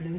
Blue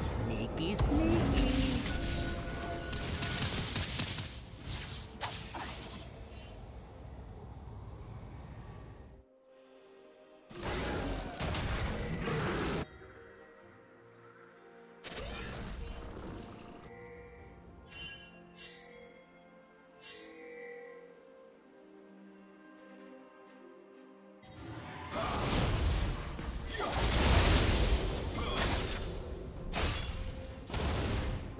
Sneaky, sneaky.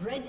Red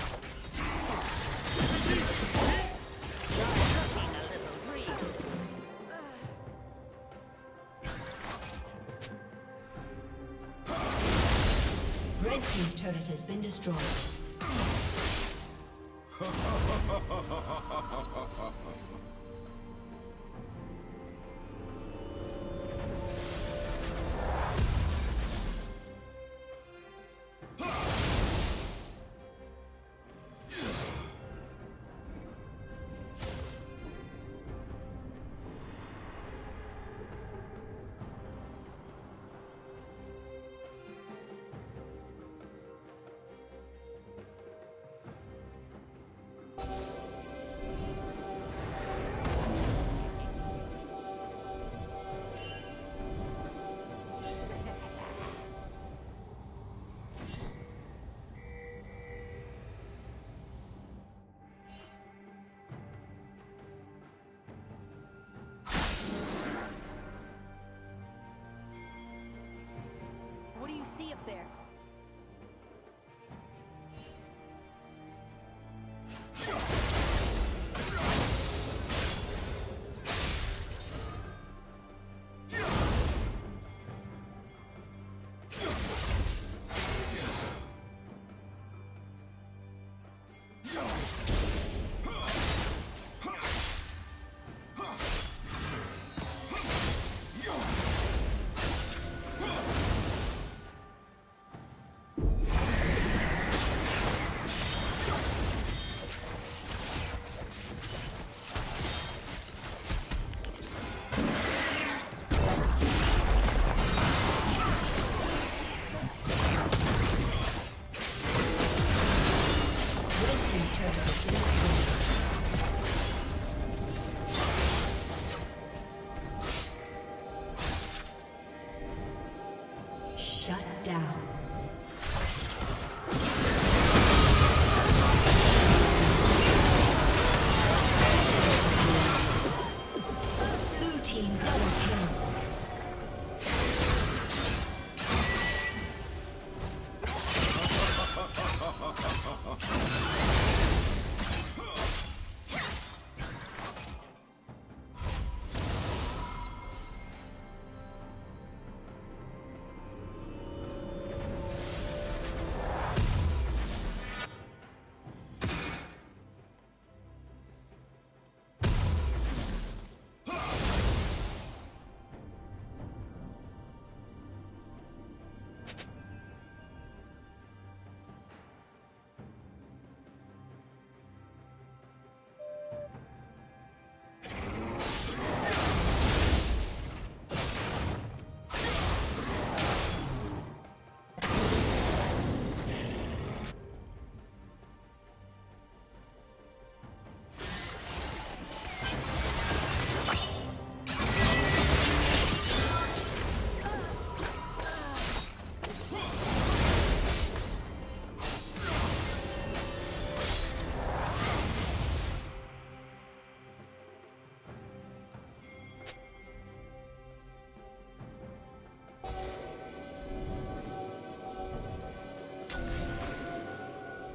Red team's turret has been destroyed. see up there.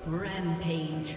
Rampage.